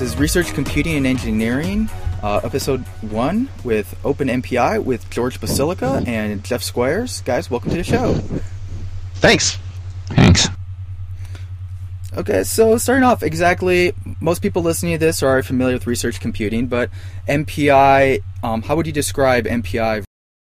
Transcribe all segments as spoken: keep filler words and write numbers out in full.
This is Research, Computing, and Engineering, uh, episode one with Open M P I with George Bosilca and Jeff Squires. Guys, welcome to the show. Thanks. Thanks. Okay, so starting off, exactly, most people listening to this are already familiar with research computing, but M P I, um, how would you describe M P I?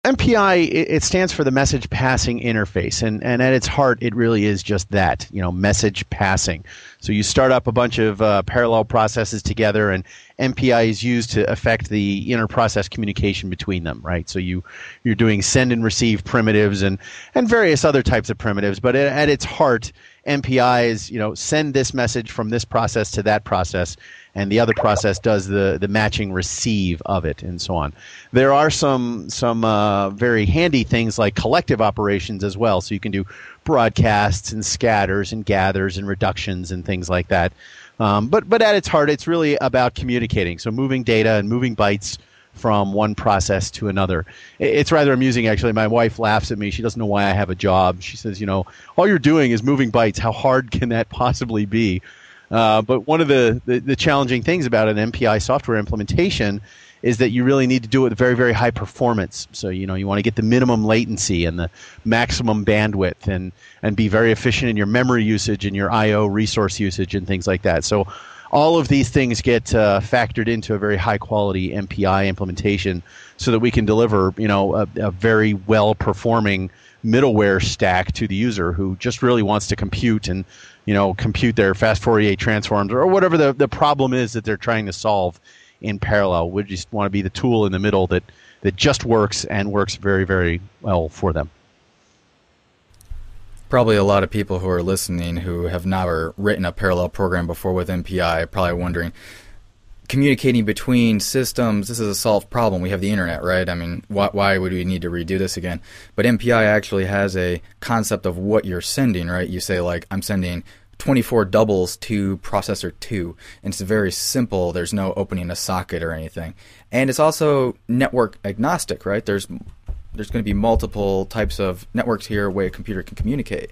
M P I, it stands for the message passing interface, and, and at its heart, it really is just that, you know, message passing. So you start up a bunch of uh, parallel processes together, and M P I is used to affect the inter-process communication between them, right? So you, you're doing send and receive primitives and, and various other types of primitives, but it, at its heart, M P I is, you know, send this message from this process to that process, and the other process does the, the matching receive of it, and so on. There are some some uh, very handy things like collective operations as well. So you can do broadcasts and scatters and gathers and reductions and things like that. Um, but, but at its heart, it's really about communicating. So moving data and moving bytes from one process to another. It's rather amusing, actually. My wife laughs at me. She doesn't know why I have a job. She says, you know, all you're doing is moving bytes. How hard can that possibly be? Uh, but one of the, the, the challenging things about an M P I software implementation is that you really need to do it with very, very high performance. So, you know, you want to get the minimum latency and the maximum bandwidth and, and be very efficient in your memory usage and your I O resource usage and things like that. So all of these things get uh, factored into a very high-quality M P I implementation so that we can deliver, you know, a, a very well-performing middleware stack to the user who just really wants to compute and, you know, compute their fast Fourier transforms or whatever the, the problem is that they're trying to solve in parallel. We just want to be the tool in the middle that, that just works and works very, very well for them. Probably a lot of people who are listening who have never written a parallel program before with M P I probably wondering, communicating between systems, this is a solved problem. We have the internet, right? I mean, why, why would we need to redo this again? But M P I actually has a concept of what you're sending, right? You say, like, I'm sending twenty-four doubles to processor two, and it's very simple. There's no opening a socket or anything. And it's also network agnostic, right? There's There's going to be multiple types of networks here where a computer can communicate.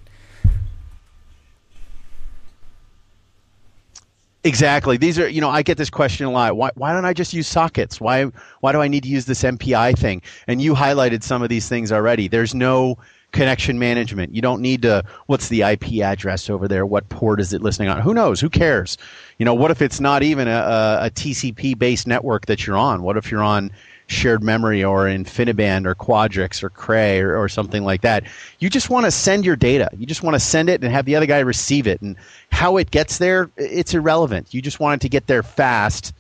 Exactly. These are, you know, I get this question a lot. Why, why don't I just use sockets? Why, why do I need to use this M P I thing? And you highlighted some of these things already. There's no connection management. You don't need to, what's the I P address over there? What port is it listening on? Who knows? Who cares? You know, what if it's not even a, a T C P-based network that you're on? What if you're on shared memory or InfiniBand or Quadrics or Cray or, or something like that? You just want to send your data. You just want to send it and have the other guy receive it. And how it gets there, it's irrelevant. You just want it to get there fast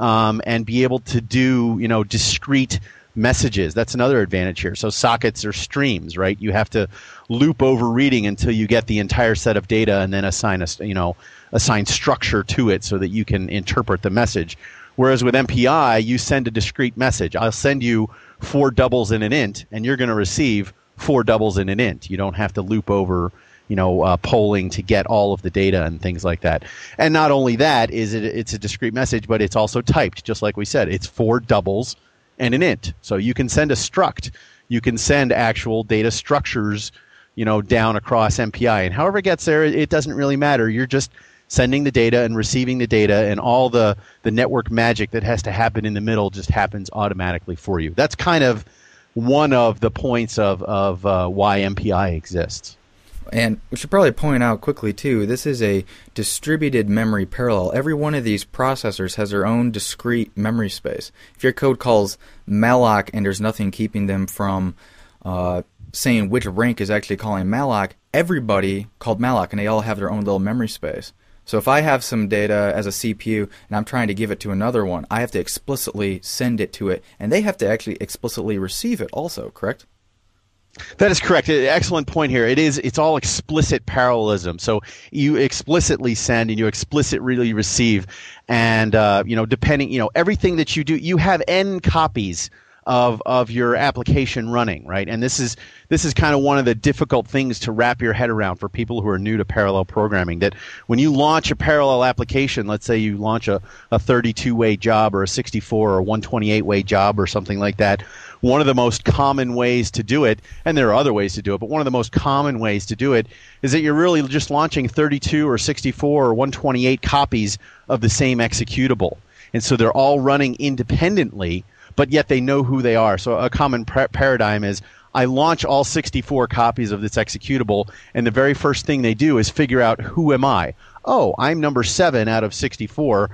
um, and be able to do, you know, discrete messages. That's another advantage here. So sockets are streams, right? You have to loop over reading until you get the entire set of data and then assign a, you know, assign structure to it so that you can interpret the message. Whereas with M P I, you send a discrete message. I'll send you four doubles in an int, and you're going to receive four doubles in an int. You don't have to loop over, you know, uh, polling to get all of the data and things like that. And not only that is it, it's a discrete message, but it's also typed, just like we said. It's four doubles and an int. So you can send a struct. You can send actual data structures, you know, down across M P I. And however it gets there, it doesn't really matter. You're just sending the data and receiving the data, and all the, the network magic that has to happen in the middle just happens automatically for you. That's kind of one of the points of, of uh, why M P I exists. And we should probably point out quickly, too, this is a distributed memory parallel. Every one of these processors has their own discrete memory space. If your code calls malloc and there's nothing keeping them from uh, saying which rank is actually calling malloc, everybody called malloc, and they all have their own little memory space. So if I have some data as a C P U and I'm trying to give it to another one, I have to explicitly send it to it, and they have to actually explicitly receive it also, correct? That is correct. Excellent point here. It is, it's all explicit parallelism. So you explicitly send and you explicitly receive, and uh, you know, depending, you know, everything that you do, you have n copies of of your application running, right? And this is this is kind of one of the difficult things to wrap your head around for people who are new to parallel programming, that when you launch a parallel application, let's say you launch a, a thirty-two way job or a sixty-four or a one twenty-eight way job or something like that, one of the most common ways to do it, and there are other ways to do it, but one of the most common ways to do it is that you're really just launching thirty-two or sixty-four or one twenty-eight copies of the same executable. And so they're all running independently, but yet they know who they are. So a common par- paradigm is I launch all sixty-four copies of this executable, and the very first thing they do is figure out, who am I? Oh, I'm number seven out of sixty-four,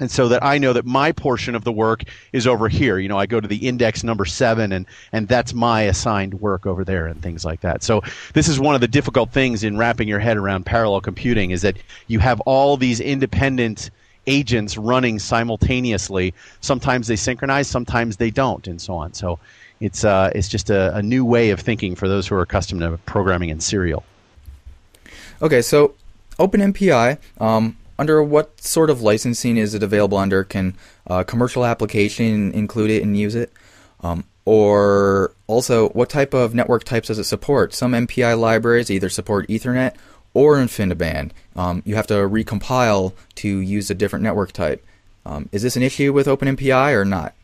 and so that I know that my portion of the work is over here. You know, I go to the index number seven, and, and that's my assigned work over there and things like that. So this is one of the difficult things in wrapping your head around parallel computing, is that you have all these independent agents running simultaneously. Sometimes they synchronize, sometimes they don't, and so on. So it's uh, it's just a, a new way of thinking for those who are accustomed to programming in serial. Okay, so Open M P I, um, under what sort of licensing is it available under? Can uh, commercial application include it and use it? Um, or also, what type of network types does it support? Some M P I libraries either support Ethernet or InfiniBand. Um, you have to recompile to use a different network type. Um, is this an issue with Open M P I or not?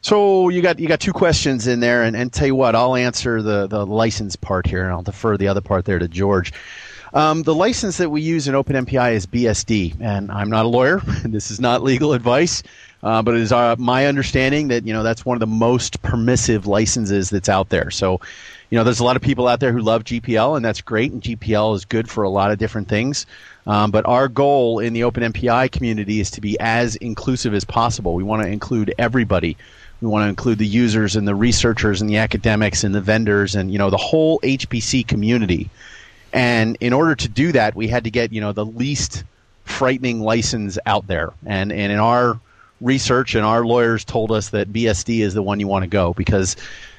So you got you got two questions in there, and, and tell you what, I'll answer the, the license part here, and I'll defer the other part there to George. Um, the license that we use in Open M P I is B S D, and I'm not a lawyer. This is not legal advice, uh, but it is our, my understanding that, you know, that's one of the most permissive licenses that's out there. So, you know, there's a lot of people out there who love G P L, and that's great, and G P L is good for a lot of different things. Um, but our goal in the Open M P I community is to be as inclusive as possible. We want to include everybody. We want to include the users and the researchers and the academics and the vendors and, you know, the whole H P C community. And in order to do that, we had to get, you know, the least frightening license out there. And, and in our research, and our lawyers told us that B S D is the one you want to go, because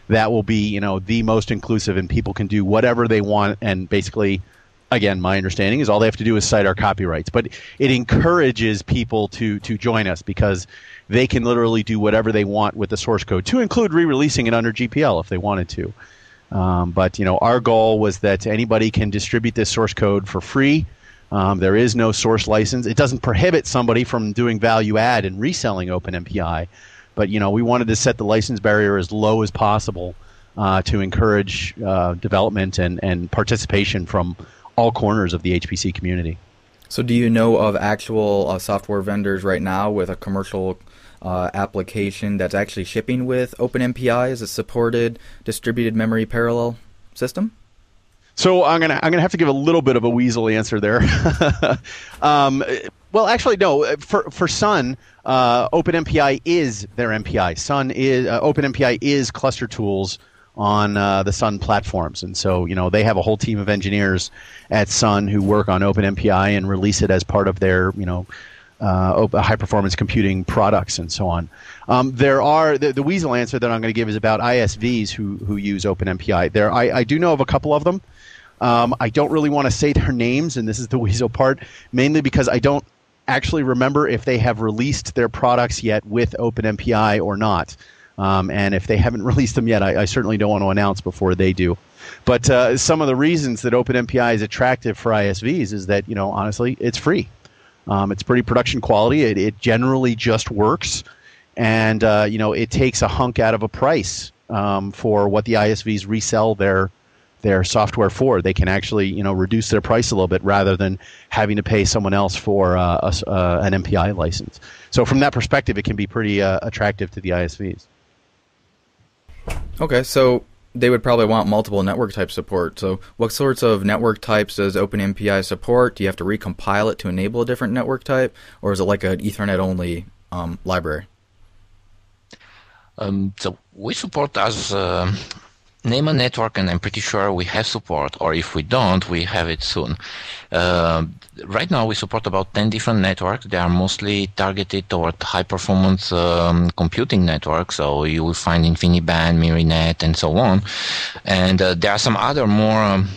that will be, you know, the most inclusive, and people can do whatever they want. And basically, again, my understanding is all they have to do is cite our copyrights. But it encourages people to to join us, because they can literally do whatever they want with the source code, to include re-releasing it under G P L if they wanted to. Um, but, you know, our goal was that anybody can distribute this source code for free. Um, there is no source license. It doesn't prohibit somebody from doing value add and reselling Open M P I. But, you know, we wanted to set the license barrier as low as possible uh, to encourage uh, development and, and participation from all corners of the H P C community. So do you know of actual uh, software vendors right now with a commercial uh, application that's actually shipping with Open M P I as a supported distributed memory parallel system? So I'm gonna I'm gonna have to give a little bit of a weasel answer there. um, well, actually, no. For for Sun, uh, Open M P I is their M P I. Sun is uh, Open M P I is Cluster Tools on uh, the Sun platforms, and so, you know, they have a whole team of engineers at Sun who work on Open M P I and release it as part of their, you know, uh, high performance computing products and so on. Um, there are the, the weasel answer that I'm going to give is about I S Vs who who use Open M P I. There, I, I do know of a couple of them. Um, I don't really want to say their names, and this is the weasel part, mainly because I don't actually remember if they have released their products yet with Open M P I or not. Um, and if they haven't released them yet, I, I certainly don't want to announce before they do. But uh, some of the reasons that Open M P I is attractive for I S Vs is that, you know, honestly, it's free. Um, it's pretty production quality. It, it generally just works. And, uh, you know, it takes a hunk out of a price um, for what the I S Vs resell their their software for. They can actually, you know, reduce their price a little bit rather than having to pay someone else for uh, a, uh, an M P I license. So from that perspective, it can be pretty uh, attractive to the I S Vs. Okay, so they would probably want multiple network type support. So what sorts of network types does Open M P I support? Do you have to recompile it to enable a different network type, or is it like an Ethernet-only um, library? Um, so we support as... Uh... Name a network, and I'm pretty sure we have support, or if we don't, we have it soon. Uh, right now, we support about ten different networks. They are mostly targeted toward high-performance um, computing networks, so you will find InfiniBand, Myrinet, and so on. And uh, there are some other more um,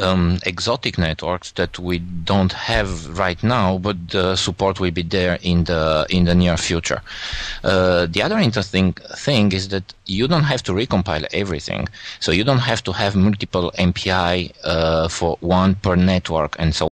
um, exotic networks that we don't have right now, but the support will be there in the in the near future. Uh, the other interesting thing is that you don't have to recompile everything. So you don't have to have multiple M P I uh, for one per network and so